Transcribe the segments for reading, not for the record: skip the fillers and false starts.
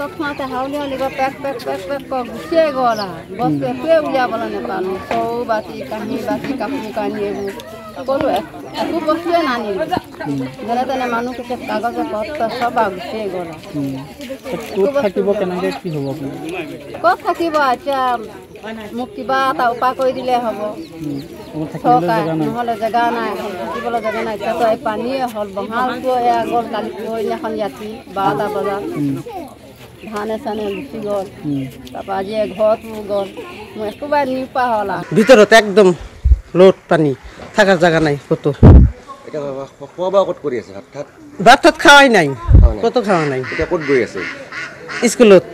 कक्षा हाउली हाउली पैक पैक पैक पैक घुसे गल बस एक उलिया नेपाल सौ बाटी कहीं बाटी काफी कानी कलो एक बस्तुए नानी जने तेने मानु के कागज पत्र सब घुसे गल कत थकिब अच्छा মোক কিবা এটা উপায় কৰি দিলে হ'ব নহ'লে জেগা নাই থাকিবলৈ জেগা নাই তাতো এই পানীয়ে হ'ল বহালটো এয়া গ'ল কালি পৰদিনাখন ৰাতি 12টা বজাত ধানে চানে লুচি গ'ল তাৰপৰা আজি ঘৰটো গ'ল মই একবাৰ নিপা হ'লা ভিতৰত একদম লোট পানী থাকাৰ জেগা নাই কত এটা খোৱা বোৱা ক'ত কৰি আছে হঠাৎ ভাত খাৱাই নাই কত খাৱা নাই এটা ক'ত গৈ আছে স্কুলত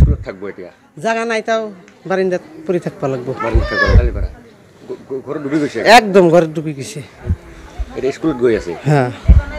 স্কুলত থাকব এতিয়া জাগা নাই তাও বারিন্দা পুরি থাকবা লাগবো বারিন্দা গলি পাড়া ঘর ডুবি গেছে একদম ঘর ডুবি গেছে এটা স্কুলত গই আছে হ্যাঁ